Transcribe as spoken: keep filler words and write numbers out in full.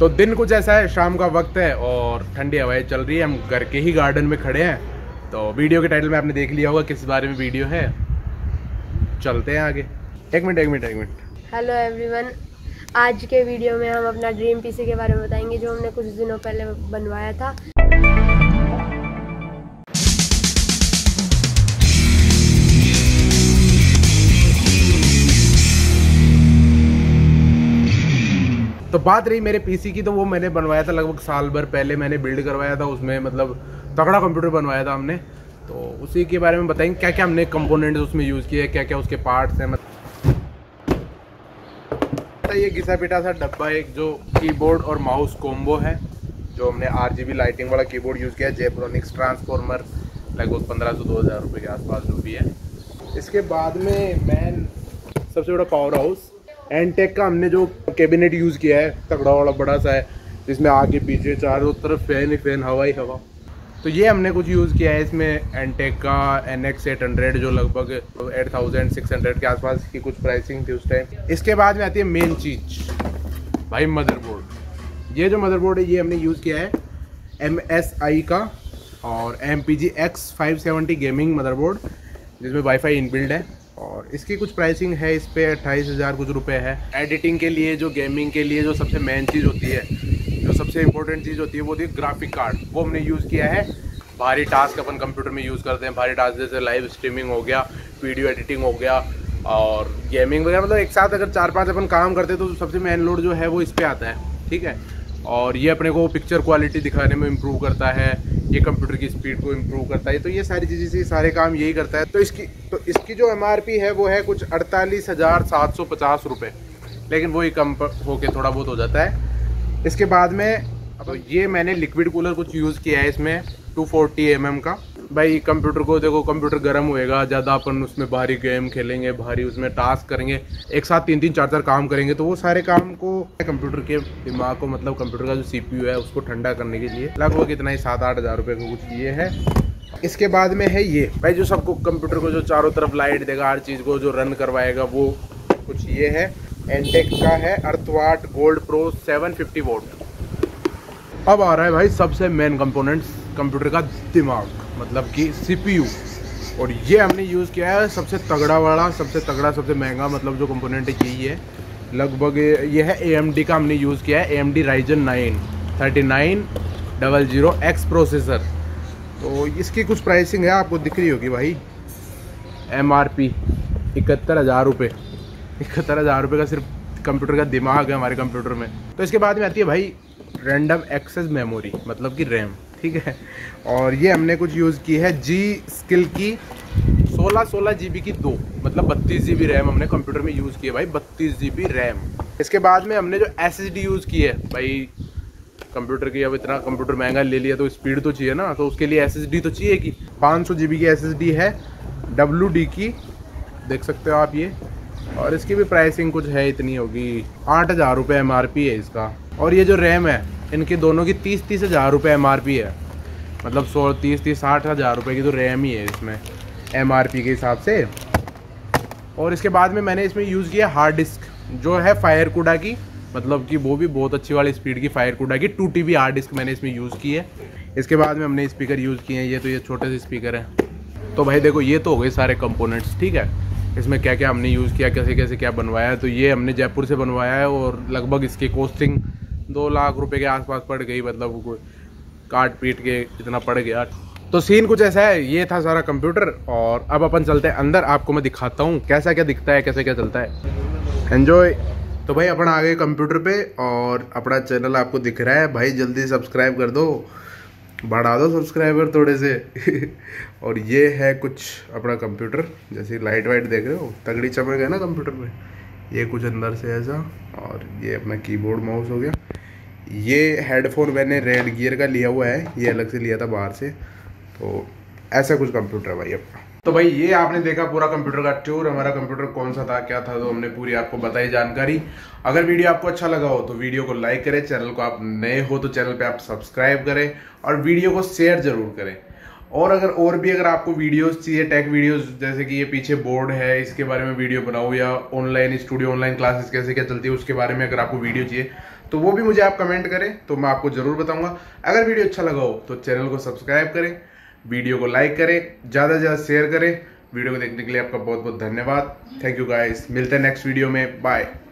तो दिन कुछ ऐसा है, शाम का वक्त है और ठंडी हवाएं चल रही है। हम घर के ही गार्डन में खड़े हैं। तो वीडियो के टाइटल में आपने देख लिया होगा किस बारे में वीडियो है। चलते हैं आगे। एक मिनट एक मिनट एक मिनट हेलो एवरीवन, आज के वीडियो में हम अपना ड्रीम पीसी के बारे में बताएंगे जो हमने कुछ दिनों पहले बनवाया था। तो बात रही मेरे पीसी की, तो वो मैंने बनवाया था लगभग साल भर पहले। मैंने बिल्ड करवाया था, उसमें मतलब तगड़ा कंप्यूटर बनवाया था हमने। तो उसी के बारे में बताएंगे क्या क्या हमने कंपोनेंट्स उसमें यूज़ किए, क्या क्या उसके पार्ट्स हैं। मतलब ये घिसा पिटा सा डब्बा एक जो कीबोर्ड और माउस कॉम्बो है, जो हमने आरजीबी लाइटिंग वाला कीबोर्ड यूज़ किया है। जेब्रोनिक्स ट्रांसफॉर्मर लगभग पंद्रह सौ दो हज़ार रुपये के आसपास जो भी है। इसके बाद में मैन सबसे बड़ा पावर हाउस एंटेक का हमने जो कैबिनेट यूज़ किया है, तगड़ा वाला बड़ा सा है, जिसमें आगे पीछे चारों तरफ फैन ही फैन, हवा ही हवा। तो ये हमने कुछ यूज़ किया है। इसमें एंटेक का एन एक्स एट हंड्रेड जो लगभग एट थाउजेंड सिक्स हंड्रेड के आसपास की कुछ प्राइसिंग थी उस टाइम। इसके बाद में आती है मेन चीज भाई, मदरबोर्ड। ये जो मदरबोर्ड है ये हमने यूज़ किया है एम एस आई का और M P G X five seventy gaming motherboard, जिसमें वाई फाई इनबिल्ड है। और इसकी कुछ प्राइसिंग है, इस पर अट्ठाईस हज़ार कुछ रुपए है। एडिटिंग के लिए, जो गेमिंग के लिए जो सबसे मेन चीज़ होती है, जो सबसे इम्पोर्टेंट चीज़ होती है, वो होती है ग्राफिक कार्ड। वो हमने यूज़ किया है। भारी टास्क अपन कंप्यूटर में यूज़ करते हैं, भारी टास्क जैसे लाइव स्ट्रीमिंग हो गया, वीडियो एडिटिंग हो गया और गेमिंग वगैरह। मतलब एक साथ अगर चार पाँच अपन काम करते हैं तो सबसे मेन लोड जो है वो इस पर आता है, ठीक है। और ये अपने को पिक्चर क्वालिटी दिखाने में इम्प्रूव करता है, ये कंप्यूटर की स्पीड को इम्प्रूव करता है। तो ये सारी चीज़ें, से सारे काम यही करता है। तो इसकी तो इसकी जो एमआरपी है वो है कुछ अड़तालीस हज़ार सात सौ पचास रुपये, लेकिन वही कम होके थोड़ा बहुत हो जाता है। इसके बाद में तो ये मैंने लिक्विड कूलर कुछ यूज़ किया है, इसमें टू फोर्टी एम एम का। भाई कंप्यूटर को देखो, कंप्यूटर गर्म होएगा ज़्यादा, अपन उसमें भारी गेम खेलेंगे, भारी उसमें टास्क करेंगे, एक साथ तीन तीन चार चार काम करेंगे। तो वो सारे काम को कंप्यूटर के दिमाग को, मतलब कंप्यूटर का जो सीपीयू है उसको ठंडा करने के लिए लगभग इतना ही सात आठ हज़ार रुपये का कुछ ये है। इसके बाद में है ये भाई जो सबको कंप्यूटर को जो चारों तरफ लाइट देगा, हर चीज़ को जो रन करवाएगा, वो कुछ ये है। एंटेक का है EarthWatts gold pro seven fifty volt. अब आ रहा है भाई सबसे मेन कंपोनेंट्स कंप्यूटर का दिमाग, मतलब कि सीपीयू। और ये हमने यूज़ किया है सबसे तगड़ा वाला, सबसे तगड़ा, सबसे महंगा, मतलब जो कंपोनेंट यही है लगभग। ये है एएमडी का, हमने यूज़ किया है AMD Ryzen nine thirty nine hundred X processor. तो इसकी कुछ प्राइसिंग है, आपको दिख रही होगी भाई। एमआरपी इकहत्तर हज़ार रुपये इकहत्तर हज़ार रुपये का सिर्फ कंप्यूटर का दिमाग है हमारे कंप्यूटर में। तो इसके बाद में आती है भाई रैंडम एक्सेस मेमोरी, मतलब कि रैम, ठीक है। और ये हमने कुछ यूज़ की है जी स्किल की सोलह सोलह जी बी की दो, मतलब बत्तीस जी बी रैम हमने कंप्यूटर में यूज़ की है भाई, बत्तीस जी बी रैम। इसके बाद में हमने जो एस एस डी यूज़ की है भाई कंप्यूटर की, अब इतना कंप्यूटर महंगा ले लिया तो स्पीड तो चाहिए ना, तो उसके लिए एस एस डी तो चाहिए कि पाँच सौ जी बी की एस एस डी है डब्ल्यू डी की, देख सकते हो आप ये। और इसकी भी प्राइसिंग कुछ है, इतनी होगी, आठ हज़ार रुपये एम आर पी है इसका। और ये जो रैम है इनके दोनों की तीस तीस हज़ार रुपये एम आर पी है, मतलब सौ तीस तीस साठ हज़ार रुपये की तो रैम ही है इसमें एम आर पी के हिसाब से। और इसके बाद में मैंने इसमें यूज़ किया हार्ड डिस्क जो है फायरकुडा की, मतलब कि वो भी बहुत अच्छी वाली स्पीड की फायरकुडा की two T B hard disk मैंने इसमें यूज़ की है। इसके बाद में हमने स्पीकर यूज़ किए हैं, ये तो ये छोटे से स्पीकर हैं। तो भाई देखो ये तो हो गए सारे कंपोनेंट्स, ठीक है। इसमें क्या क्या हमने यूज़ किया, कैसे कैसे क्या बनवाया है। तो ये हमने जयपुर से बनवाया है और लगभग इसकी कॉस्टिंग दो लाख रुपए के आसपास पड़ गई, मतलब काट पीट के इतना पड़ गया। तो सीन कुछ ऐसा है, ये था सारा कंप्यूटर। और अब अपन चलते हैं अंदर, आपको मैं दिखाता हूँ कैसा क्या दिखता है, कैसे क्या चलता है। एंजॉय। तो भाई अपन आ गए कंप्यूटर पे और अपना चैनल आपको दिख रहा है भाई, जल्दी सब्सक्राइब कर दो, बढ़ा दो सब्सक्राइबर थोड़े से। और ये है कुछ अपना कंप्यूटर, जैसे लाइट वाइट देख रहे हो, तगड़ी चमक है ना कंप्यूटर में। ये कुछ अंदर से ऐसा, और ये अपना कीबोर्ड माउस हो गया। ये हेडफोन मैंने रेड गियर का लिया हुआ है, ये अलग से लिया था बाहर से। तो ऐसा कुछ कंप्यूटर है भाई अपना। तो भाई ये आपने देखा पूरा कंप्यूटर का टूर, हमारा कंप्यूटर कौन सा था, क्या था, तो हमने पूरी आपको बताई जानकारी। अगर वीडियो आपको अच्छा लगा हो तो वीडियो को लाइक करें, चैनल को आप नए हो तो चैनल पे आप सब्सक्राइब करें और वीडियो को शेयर जरूर करें। और अगर और भी अगर आपको वीडियोस चाहिए, टेक वीडियोस, जैसे कि ये पीछे बोर्ड है इसके बारे में वीडियो बनाओ, या ऑनलाइन स्टूडियो, ऑनलाइन क्लासेस कैसे क्या चलती है उसके बारे में अगर आपको वीडियो चाहिए तो वो भी मुझे आप कमेंट करें तो मैं आपको जरूर बताऊंगा। अगर वीडियो अच्छा लगा हो तो चैनल को सब्सक्राइब करें, वीडियो को लाइक करें, ज़्यादा से ज़्यादा शेयर करें। वीडियो को देखने के लिए आपका बहुत बहुत धन्यवाद। थैंक यू गाइस, मिलते हैं नेक्स्ट वीडियो में। बाय।